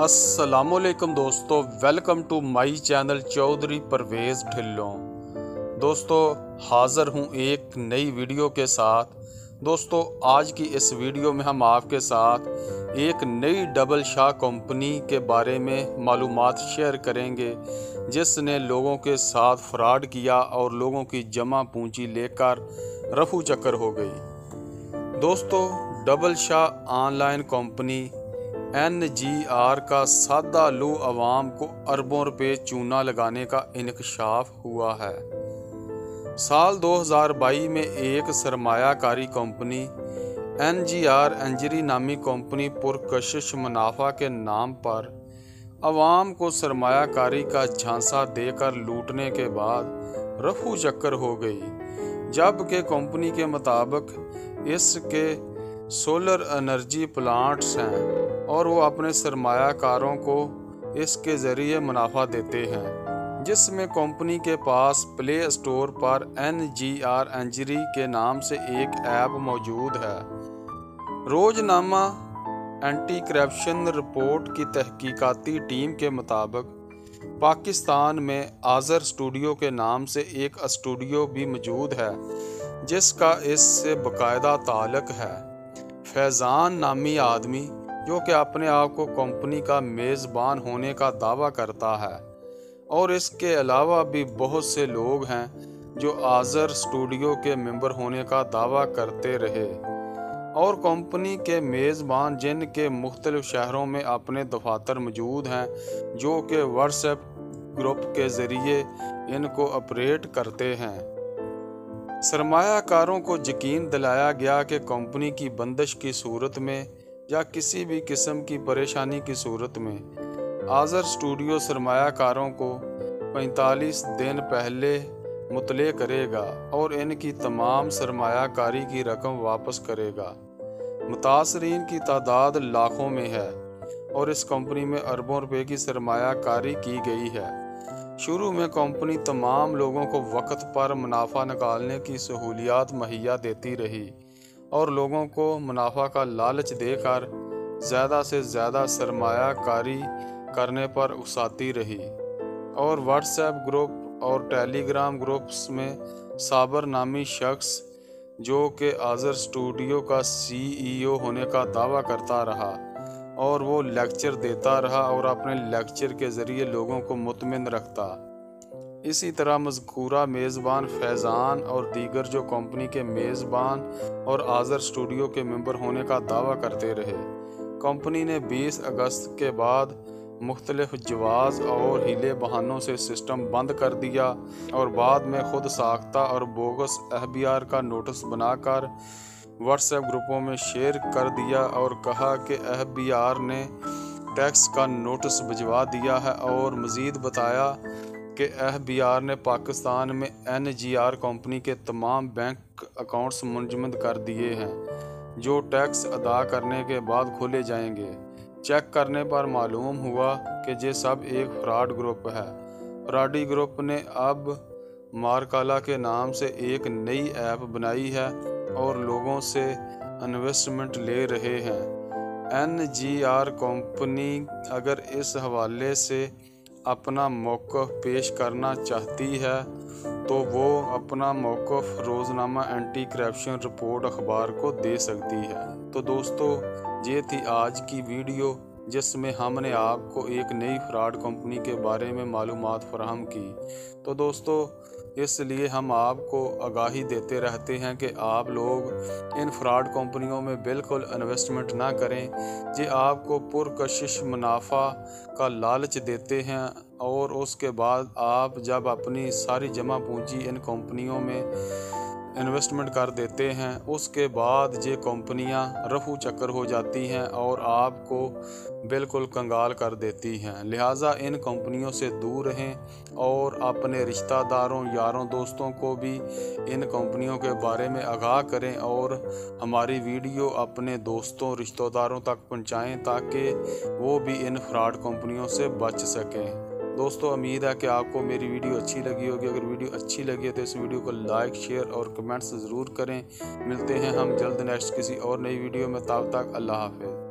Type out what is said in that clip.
अस्सलामुअलैकुम दोस्तों, welcome to my channel Chaudhary Parvez Dhillon. दोस्तों हाज़र हूँ एक नई वीडियो के साथ। दोस्तों आज की इस वीडियो में हम आपके साथ एक नई डबल शाह कंपनी के बारे में मालूमात शेयर करेंगे जिसने लोगों के साथ फ्रॉड किया और लोगों की जमा पूंजी लेकर रफू चक्कर हो गई। दोस्तों double Shah online company NGR का सादा लू अवाम को अरबों रुपये चूना लगाने का इंकशाफ हुआ है। साल 2022 में एक सरमायाकारी कंपनी NGR नामी कंपनी पुरकशिश मुनाफा के नाम पर अवाम को सरमायाकारी का झांसा देकर लूटने के बाद रफू चक्कर हो गई, जबकि कंपनी के मुताबिक इसके सोलर एनर्जी प्लांट्स हैं और वो अपने सरमायाकारों को इसके ज़रिए मुनाफा देते हैं, जिसमें कंपनी के पास प्ले स्टोर पर NGR के नाम से एक ऐप मौजूद है। रोजनामा एंटी करप्शन रिपोर्ट की तहकीकाती टीम के मुताबिक पाकिस्तान में आज़र स्टूडियो के नाम से एक स्टूडियो भी मौजूद है जिसका इससे बाकायदा ताल्लुक है। फैज़ान नामी आदमी जो कि अपने आप को कंपनी का मेज़बान होने का दावा करता है और इसके अलावा भी बहुत से लोग हैं जो आज़र स्टूडियो के मेंबर होने का दावा करते रहे और कंपनी के मेज़बान जिनके मुख्तलिफ़ शहरों में अपने दफातर मौजूद हैं जो कि व्हाट्सएप ग्रुप के ज़रिए इनको ऑपरेट करते हैं। सरमायाकारों को यकीन दिलाया गया कि कंपनी की बंदिश की सूरत में या किसी भी किस्म की परेशानी की सूरत में आज़र स्टूडियो सरमायाकारों को 45 दिन पहले मुतले करेगा और इनकी तमाम सरमायाकारी की रकम वापस करेगा। मुतासरीन की तादाद लाखों में है और इस कंपनी में अरबों रुपए की सरमायाकारी की गई है। शुरू में कंपनी तमाम लोगों को वक्त पर मुनाफा निकालने की सहूलियात मुहैया देती रही और लोगों को मुनाफा का लालच देकर ज़्यादा से ज़्यादा सरमायाकारी करने पर उकसाती रही और व्हाट्सएप ग्रुप और टेलीग्राम ग्रुप्स में साबर नामी शख्स जो कि आज़र स्टूडियो का CEO होने का दावा करता रहा और वो लेक्चर देता रहा और अपने लेक्चर के ज़रिए लोगों को मुतमिन रखता। इसी तरह मज़कूरा मेज़बान फैज़ान और दीगर जो कंपनी के मेज़बान और आज़र स्टूडियो के मेंबर होने का दावा करते रहे। कंपनी ने 20 अगस्त के बाद मुख्तलिफ़ जवाज़ और हीले बहानों से सिस्टम बंद कर दिया और बाद में ख़ुद साख्ता और बोगस FBR का नोटिस बनाकर व्हाट्सएप ग्रुपों में शेयर कर दिया और कहा कि FBR ने टैक्स का नोटिस भिजवा दिया है और मज़ीद बताया कि FBR ने पाकिस्तान में NGR कंपनी के तमाम बैंक अकाउंट्स मुंजमद कर दिए हैं जो टैक्स अदा करने के बाद खोले जाएंगे। चेक करने पर मालूम हुआ कि ये सब एक फ्रॉड ग्रुप है। फ्रॉडी ग्रुप ने अब मारकाला के नाम से एक नई ऐप बनाई है और लोगों से इन्वेस्टमेंट ले रहे हैं। NGR कंपनी अगर इस हवाले से अपना मौक़िफ़ पेश करना चाहती है तो वो अपना मौक़िफ़ रोज़नामा एंटी करप्शन रिपोर्ट अखबार को दे सकती है। तो दोस्तों ये थी आज की वीडियो जिसमें हमने आपको एक नई फ्रॉड कंपनी के बारे में मालूमात फराहम की। तो दोस्तों इसलिए हम आपको आगाही देते रहते हैं कि आप लोग इन फ्रॉड कंपनियों में बिल्कुल इन्वेस्टमेंट ना करें। ये आपको पुरकशिश मुनाफा का लालच देते हैं और उसके बाद आप जब अपनी सारी जमा पूंजी इन कंपनियों में इन्वेस्टमेंट कर देते हैं उसके बाद ये कंपनियां रफू चक्कर हो जाती हैं और आपको बिल्कुल कंगाल कर देती हैं। लिहाजा इन कंपनियों से दूर रहें और अपने रिश्तेदारों, यारों, दोस्तों को भी इन कंपनियों के बारे में आगाह करें और हमारी वीडियो अपने दोस्तों, रिश्तेदारों तक पहुंचाएं ताकि वो भी इन फ्रॉड कंपनियों से बच सकें। दोस्तों उम्मीद है कि आपको मेरी वीडियो अच्छी लगी होगी। अगर वीडियो अच्छी लगी है तो इस वीडियो को लाइक, शेयर और कमेंट्स ज़रूर करें। मिलते हैं हम जल्द नेक्स्ट किसी और नई वीडियो में। तब तक अल्लाह हाफ़िज़।